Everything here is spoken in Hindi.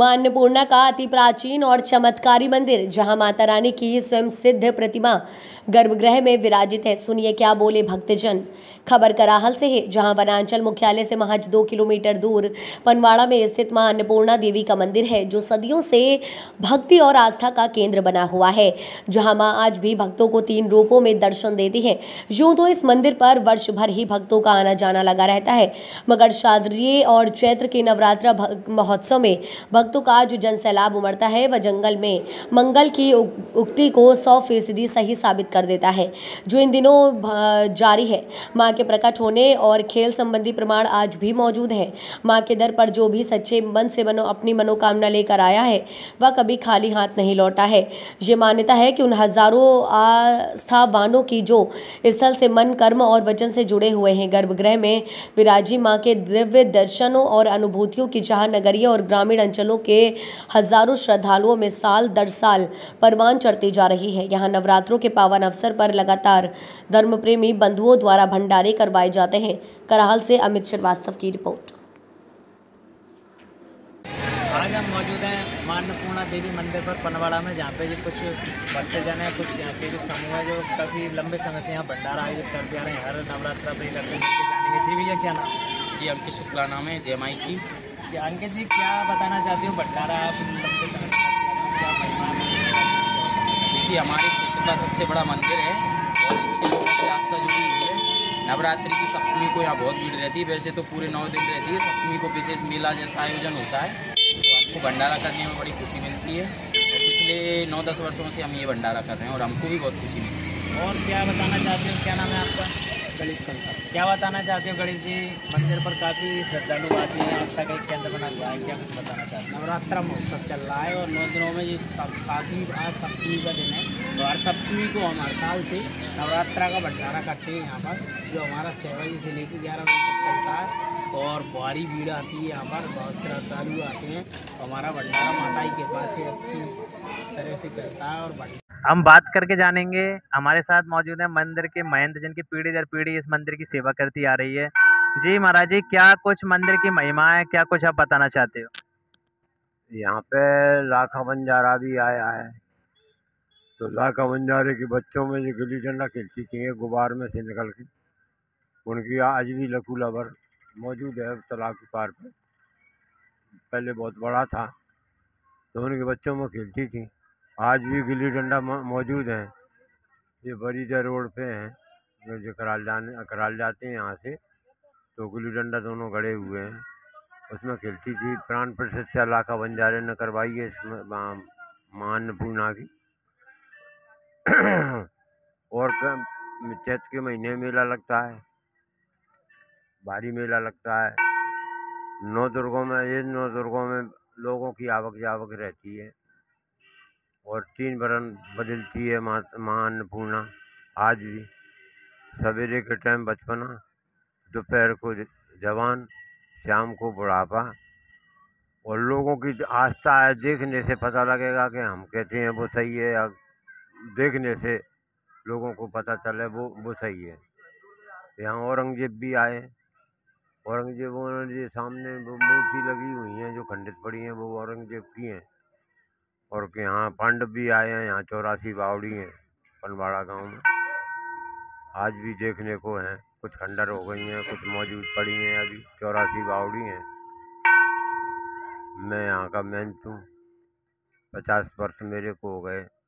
मां अन्नपूर्णा का अति प्राचीन और चमत्कारी मंदिर, जहां माता रानी की स्वयं सिद्ध प्रतिमा गर्भगृह में विराजित है। सुनिए क्या बोले भक्तजन। खबर कराहल से है, जहां वनांचल मुख्यालय से महज 2 किलोमीटर दूर पनवाड़ा में स्थित मां अन्नपूर्णा देवी का मंदिर है, जो सदियों से भक्ति और आस्था का केंद्र बना हुआ है, जहाँ माँ आज भी भक्तों को 3 रूपों में दर्शन देती है। यूं तो इस मंदिर पर वर्ष भर ही भक्तों का आना जाना लगा रहता है, मगर शारदीय और चैत्र के नवरात्र महोत्सव में भक्तों का जो जनसैलाब उमड़ता है, वह जंगल में मंगल की उक्ति को 100% सही साबित कर देता है, जो इन दिनों जारी है। माँ के प्रकट होने और खेल संबंधी प्रमाण आज भी मौजूद है। माँ के दर पर जो भी सच्चे मन से अपनी मनोकामना लेकर आया है, वह कभी खाली हाथ नहीं लौटा है। ये मान्यता है कि उन हजारों आस्थावानों की जो स्थल से मन, कर्म और वचन से जुड़े हुए हैं, गर्भगृह में विराजी माँ के दिव्य दर्शनों और अनुभूतियों की जहाँ नगरीय और ग्रामीण अंचलों के हजारों श्रद्धालुओं में साल दर साल परवान चढ़ती जा रही है। यहाँ नवरात्रों के पावन अवसर पर लगातार धर्मप्रेमी बंधुओं द्वारा भंडारे करवाए जाते हैं। कराहल से अमित शर्मा की रिपोर्ट। आज हम मौजूद हैं मां अन्नपूर्णा देवी मंदिर पर पनवाड़ा में, जहाँ पे कुछ भक्तजन हैं, कुछ यहाँ के जो समूह है, जो काफ़ी लंबे समय से यहाँ भंडारा आयोजित करते आ रहे हैं, हर नवरात्रा पे करते हैं। जी भैया, क्या नाम है जी? अंकित शुक्ला नाम है, जय माई की। अंकित जी, क्या बताना चाहते हो? भंडारा आप लंबे समय से देखिए, हमारे क्षेत्र का सबसे बड़ा मंदिर है और इससे लोगों की आस्था जुड़ी हुई है। नवरात्रि की सप्तमी को यहाँ बहुत भीड़ रहती है, वैसे तो पूरे 9 दिन रहती है। सप्तमी को विशेष मेला जैसा आयोजन होता है, हमको भंडारा करने में बड़ी खुशी मिलती है। पिछले 9-10 वर्षों से हम ये भंडारा कर रहे हैं और हमको भी बहुत खुशी मिलती है। और क्या बताना चाहते हो, क्या नाम है आपका? गणेश। क्या बताना चाहते हो गणेश जी? मंदिर पर काफ़ी श्रद्धालु आते हैं, आस्था का एक केंद्र बना हुआ है, क्या कुछ बताना चाहते हैं? नवरात्रा महोत्सव चल रहा है और 9 दिनों में ये सातवीं आज सप्तमी का दिन है, तो हर सप्तमी को हम हर साल से नवरात्रा का भंडारा करते हैं यहाँ पर, जो हमारा 6 बजे से लेकर 11 बजे तक चलता है और भारी भीड़ आती है यहाँ पर, बहुत श्रद्धालु आते हैं। हमारा भंडारा माता के पास से अच्छी तरह से चलता है। और हम बात करके जानेंगे, हमारे साथ मौजूद है मंदिर के महंत, जिनकी पीढ़ी दर पीढ़ी इस मंदिर की सेवा करती आ रही है। जी महाराज जी, क्या कुछ मंदिर की महिमा है, क्या कुछ आप बताना चाहते हो? यहाँ पे लाखा बंजारा भी आया है, तो लाखा बंजारे के बच्चों में जो गिल्ली डंडा खेलती थी गुब्बार में से निकल के, उनकी आज भी लकूलावर मौजूद है तालाब के पार पे, पहले बहुत बड़ा था तो उनके बच्चों में खेलती थी। आज भी गिल्ली डंडा मौजूद है, ये बरीजा रोड पे हैं, जो कराहल जाते हैं यहाँ से, तो गिल्ली डंडा दोनों गड़े हुए हैं, उसमें खेलती थी। प्राण प्रतिष्ठा लाखा बंजारे ने करवाई है इसमें मां अन्नपूर्णा की। और चैत के महीने मेला लगता है, भारी मेला लगता है। 9 दुर्गों में, ये 9 दुर्गों में लोगों की आवक जावक रहती है और 3 बरन बदलती है मां अन्नपूर्णा। आज भी सवेरे के टाइम बचपना, दोपहर को जवान, शाम को बुढ़ापा, और लोगों की आस्था है। देखने से पता लगेगा कि हम कहते हैं वो सही है, अब देखने से लोगों को पता चले वो सही है। यहाँ औरंगजेब भी आए, औरंगजेब उन्होंने सामने वो मूर्ति लगी हुई हैं जो खंडित पड़ी हैं, वो औरंगजेब की हैं। और के यहाँ पांडव भी आए हैं, यहाँ 84 बावड़ी हैं पनवाड़ा गांव में, आज भी देखने को हैं। कुछ खंडर हो गई हैं, कुछ मौजूद पड़ी हैं, अभी 84 बावड़ी हैं। मैं यहाँ का महंत हूँ, 50 वर्ष मेरे को हो गए।